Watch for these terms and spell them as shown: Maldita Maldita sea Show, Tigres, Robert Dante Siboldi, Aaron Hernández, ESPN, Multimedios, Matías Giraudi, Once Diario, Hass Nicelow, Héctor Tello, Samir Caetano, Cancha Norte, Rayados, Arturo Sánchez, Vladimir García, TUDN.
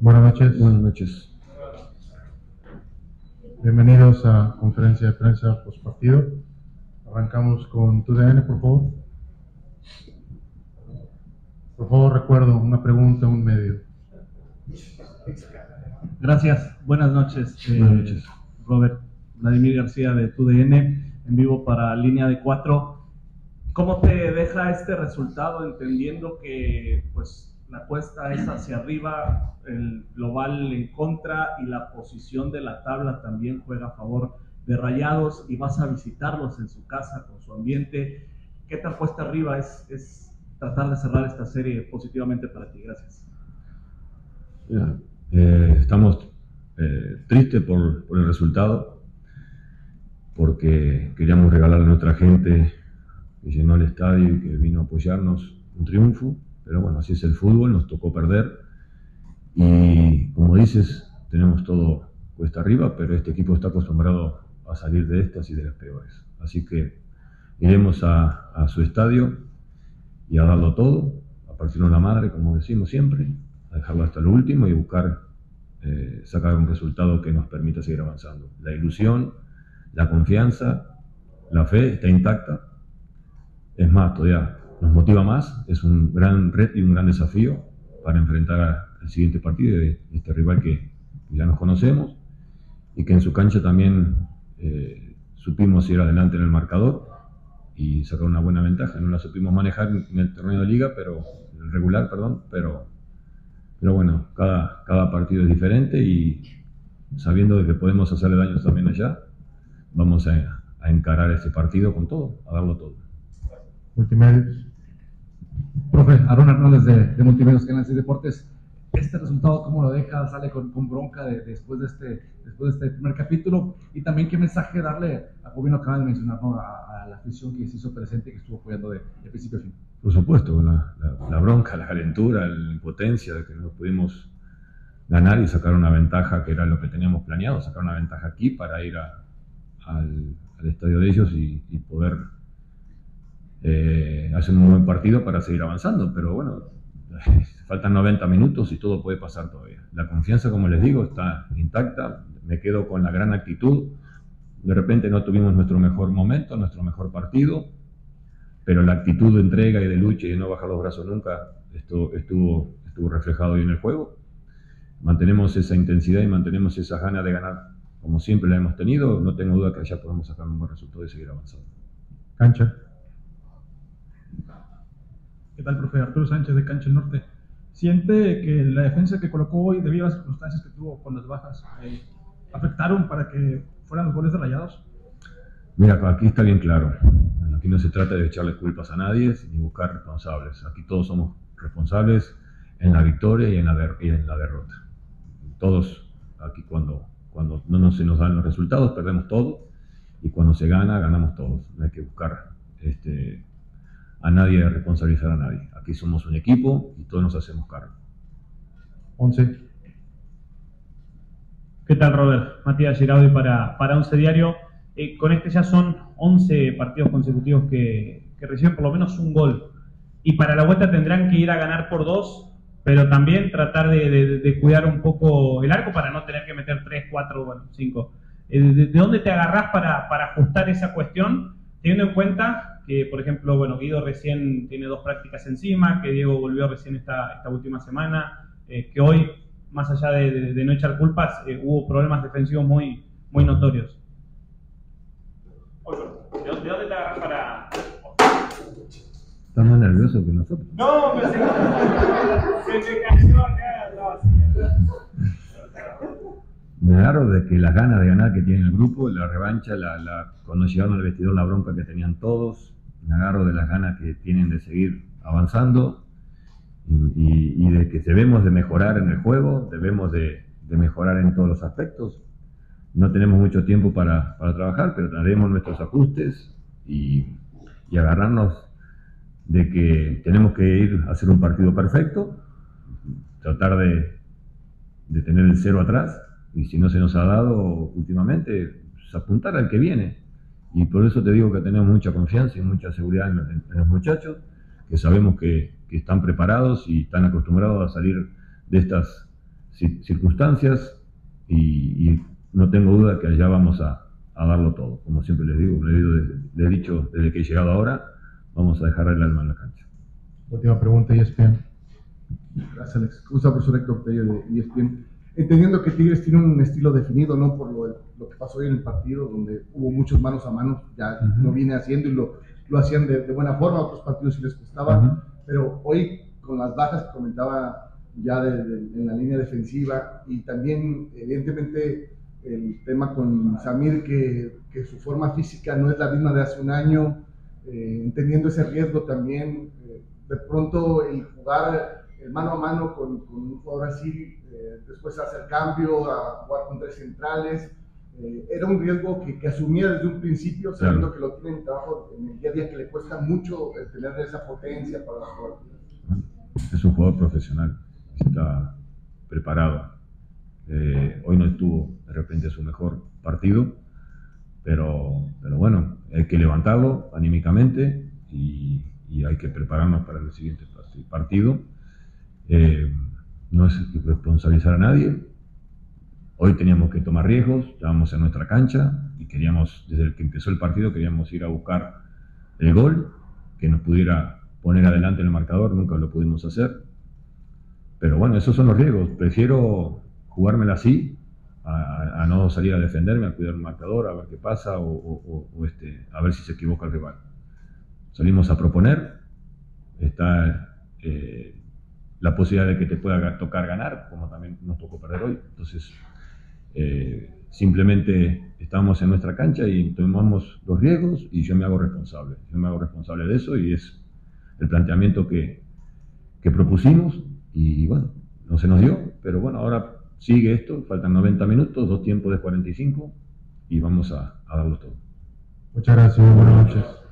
Buenas noches. Buenas noches. Bienvenidos a conferencia de prensa postpartido. Arrancamos con TUDN, por favor. Por favor, recuerdo, una pregunta, un medio. Gracias. Buenas noches. Buenas noches. Robert, Vladimir García de TUDN, en vivo para Línea de 4. ¿Cómo te deja este resultado, entendiendo que pues la apuesta es hacia arriba, el global en contra y la posición de la tabla también juega a favor de Rayados, y vas a visitarlos en su casa con su ambiente? ¿Qué tan puesta arriba es tratar de cerrar esta serie positivamente para ti? Gracias. Mira, estamos tristes por el resultado, porque queríamos regalar a nuestra gente que llenó el estadio y que vino a apoyarnos un triunfo, pero bueno, así es el fútbol, nos tocó perder y, como dices, tenemos todo cuesta arriba, pero este equipo está acostumbrado a salir de estas y de las peores, así que iremos a su estadio y a darlo todo, a partirnos la madre, como decimos siempre, a dejarlo hasta lo último y buscar sacar un resultado que nos permita seguir avanzando. La ilusión, la confianza, la fe está intacta. Es más, todavía nos motiva más, es un gran reto y un gran desafío para enfrentar el siguiente partido de este rival que ya nos conocemos y que en su cancha también supimos ir adelante en el marcador y sacar una buena ventaja. No la supimos manejar en el torneo de liga, pero en el regular, perdón, pero bueno, cada partido es diferente y sabiendo de que podemos hacerle daño también allá, vamos a encarar este partido con todo, a darlo todo. Multimedios. Profe, Aaron Hernández de Multimedios, Canal 6 Deportes. Este resultado, ¿cómo lo deja? ¿Sale con bronca después de este primer capítulo? Y también, ¿qué mensaje darle a Rubén, lo acaban de mencionar, ¿no? a la afición que se hizo presente y que estuvo apoyando de principio a fin. Por supuesto, la bronca, la calentura, la impotencia de que no pudimos ganar y sacar una ventaja que era lo que teníamos planeado, sacar una ventaja aquí para ir al estadio de ellos y poder hacer un buen partido para seguir avanzando, pero bueno, faltan 90 minutos y todo puede pasar todavía. La confianza, como les digo, está intacta, me quedo con la gran actitud. De repente no tuvimos nuestro mejor momento, nuestro mejor partido, pero la actitud de entrega y de lucha y de no bajar los brazos nunca, esto estuvo reflejado hoy en el juego. Mantenemos esa intensidad y mantenemos esas ganas de ganar, como siempre la hemos tenido. No tengo duda que allá podemos sacar un buen resultado y seguir avanzando. Cancha. ¿Qué tal, profe? Arturo Sánchez de Cancha Norte. ¿Siente que la defensa que colocó hoy, debido a las circunstancias que tuvo con las bajas, afectaron para que fueran los goles de Rayados? Mira, aquí está bien claro. Aquí no se trata de echarle culpas a nadie ni buscar responsables. Aquí todos somos responsables en la victoria y en la derrota. Todos aquí, cuando se nos dan los resultados, perdemos todo, y cuando se gana, ganamos todos. No hay que buscar a nadie, a responsabilizar a nadie. Aquí somos un equipo y todos nos hacemos cargo. Once. ¿Qué tal, Robert? Matías Giraudi para Once Diario. Con este ya son 11 partidos consecutivos que reciben por lo menos un gol. Y para la vuelta tendrán que ir a ganar por 2, pero también tratar de cuidar un poco el arco para no tener que meter 3, 4, bueno, 5. ¿De dónde te agarrás para ajustar esa cuestión, teniendo en cuenta que, por ejemplo, bueno, Guido recién tiene 2 prácticas encima, que Diego volvió recién esta última semana, que hoy, más allá de no echar culpas, hubo problemas defensivos muy notorios? ¿De dónde te agarras para...? ¿Estás más nervioso que nosotros? ¡No! Pero se me cayó acá la vacía. Me agarro de que las ganas de ganar que tiene el grupo, la revancha, cuando llegaron al vestidor, la bronca que tenían todos. Me agarro de las ganas que tienen de seguir avanzando y de que debemos de mejorar en el juego, debemos de mejorar en todos los aspectos. No tenemos mucho tiempo para trabajar, pero traeremos nuestros ajustes y agarrarnos de que tenemos que ir a hacer un partido perfecto, tratar de tener el cero atrás, y si no se nos ha dado últimamente, pues apuntar al que viene. Y por eso te digo que tenemos mucha confianza y mucha seguridad en los muchachos, que sabemos que están preparados y están acostumbrados a salir de estas circunstancias y no tengo duda que allá vamos a darlo todo. Como siempre les digo, le he dicho desde que he llegado ahora, vamos a dejar el alma en la cancha. Última pregunta, ESPN. Gracias, Alex. Usa profesor Héctor Tello de ESPN. Entendiendo que Tigres tiene un estilo definido, ¿no? Por lo que pasó hoy en el partido, donde hubo muchos manos a manos, ya lo viene haciendo y lo hacían de buena forma, otros partidos sí les costaba, pero hoy con las bajas que comentaba ya en la línea defensiva y también evidentemente el tema con Samir, que su forma física no es la misma de hace un año, entendiendo ese riesgo también, de pronto el jugar el mano a mano con un jugador así, después hacer cambio, a jugar con 3 centrales, era un riesgo que asumía desde un principio, sabiendo que lo tiene en trabajo en el día a día, que le cuesta mucho tener esa potencia para la jugar. Es un jugador profesional, está preparado. Hoy no estuvo de repente su mejor partido, pero bueno, hay que levantarlo anímicamente y hay que prepararnos para el siguiente partido. No es responsabilizar a nadie. Hoy teníamos que tomar riesgos, estábamos en nuestra cancha y queríamos, desde el que empezó el partido, queríamos ir a buscar el gol que nos pudiera poner adelante en el marcador, nunca lo pudimos hacer. Pero bueno, esos son los riesgos. Prefiero jugármela así, a no salir a defenderme, a cuidar el marcador, a ver qué pasa a ver si se equivoca el rival. Salimos a proponer, está la posibilidad de que te pueda tocar ganar, como también nos tocó perder hoy. Entonces, simplemente estábamos en nuestra cancha y tomamos los riesgos y yo me hago responsable. Yo me hago responsable de eso y es el planteamiento que propusimos y bueno, no se nos dio, pero bueno, ahora sigue esto, faltan 90 minutos, 2 tiempos de 45 y vamos a darlo todo. Muchas gracias, buenas noches.